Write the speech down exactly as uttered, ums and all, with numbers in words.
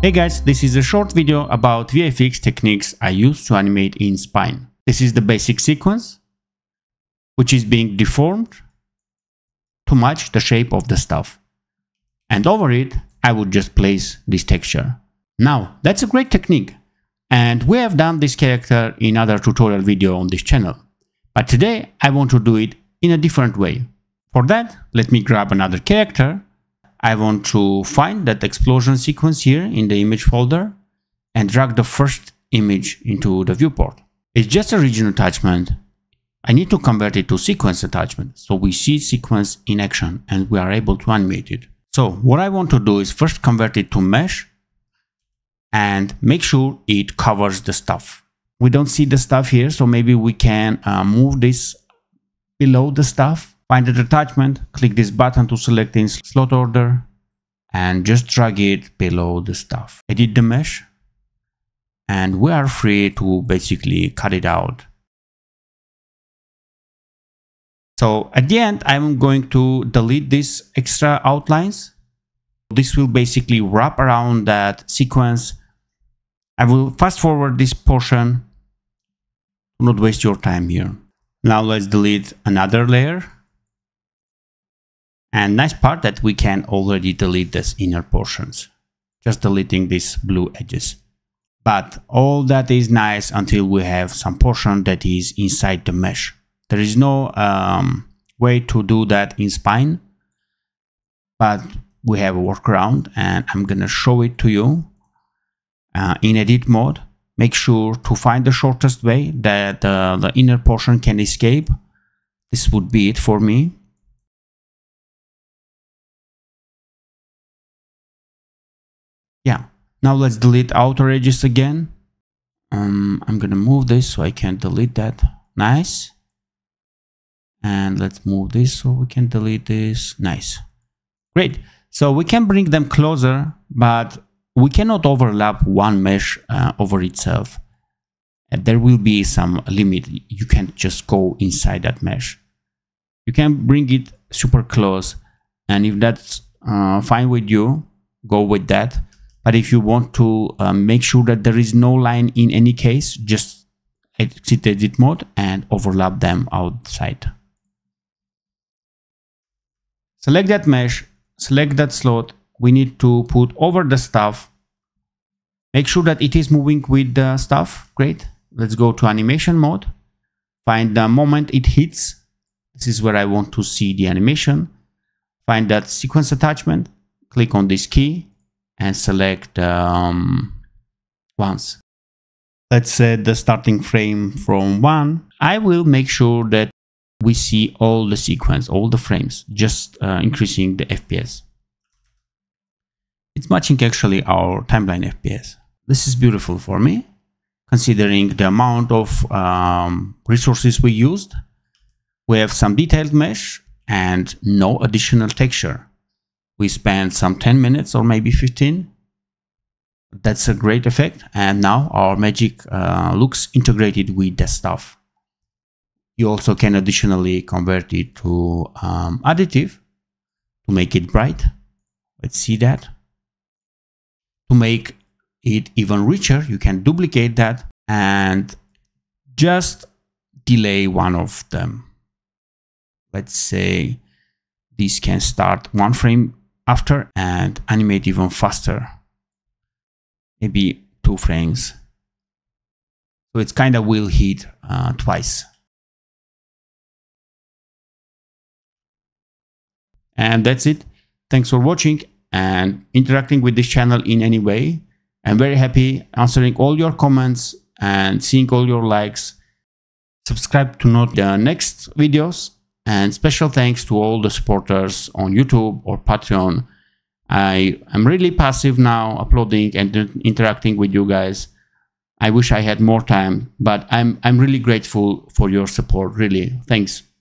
Hey guys, this is a short video about V F X techniques I use to animate in Spine. This is the basic sequence, which is being deformed to match the shape of the stuff. And over it, I would just place this texture. Now, that's a great technique. And we have done this character in other tutorial video on this channel. But today, I want to do it in a different way. For that, let me grab another character. I want to find that explosion sequence here in the image folder and drag the first image into the viewport. It's just a region attachment. I need to convert it to sequence attachment, so we see sequence in action and we are able to animate it. So what I want to do is first convert it to mesh and make sure it covers the stuff. We don't see the stuff here, so maybe we can uh, move this below the stuff. Find the attachment, click this button to select in slot order and just drag it below the stuff. Edit the mesh and we are free to basically cut it out. So at the end, I'm going to delete these extra outlines. This will basically wrap around that sequence. I will fast forward this portion. Do not waste your time here. Now let's delete another layer. And nice part that we can already delete these inner portions, just deleting these blue edges. But all that is nice until we have some portion that is inside the mesh. There is no um, way to do that in Spine, but we have a workaround and I'm gonna show it to you uh, in edit mode. Make sure to find the shortest way that uh, the inner portion can escape. This would be it for me. Yeah, now let's delete outer edges again. Um, I'm gonna move this so I can delete that. Nice. And let's move this so we can delete this. Nice. Great. So we can bring them closer, but we cannot overlap one mesh uh, over itself. And there will be some limit. You can't just go inside that mesh. You can bring it super close. And if that's uh, fine with you, go with that. But if you want to uh, make sure that there is no line in any case, just exit edit mode and overlap them outside. Select that mesh, select that slot. We need to put over the stuff. Make sure that it is moving with the stuff. Great. Let's go to animation mode. Find the moment it hits. This is where I want to see the animation. Find that sequence attachment. Click on this key and select um, once. Let's set the starting frame from one. I will make sure that we see all the sequence, all the frames, just uh, increasing the F P S. It's matching actually our timeline F P S. This is beautiful for me, considering the amount of um, resources we used. We have some detailed mesh and no additional texture. We spent some ten minutes or maybe fifteen. That's a great effect. And now our magic uh, looks integrated with the stuff. You also can additionally convert it to um, additive to make it bright. Let's see that. To make it even richer, you can duplicate that and just delay one of them. Let's say this can start one frame after and animate even faster, maybe two frames. So it's kind of will hit uh, twice. And that's it. Thanks for watching and interacting with this channel in any way. I'm very happy answering all your comments and seeing all your likes. Subscribe to know the next videos. And special thanks to all the supporters on YouTube or Patreon. I am really passive now, uploading and interacting with you guys. I wish I had more time, but I'm, I'm really grateful for your support, really. Thanks.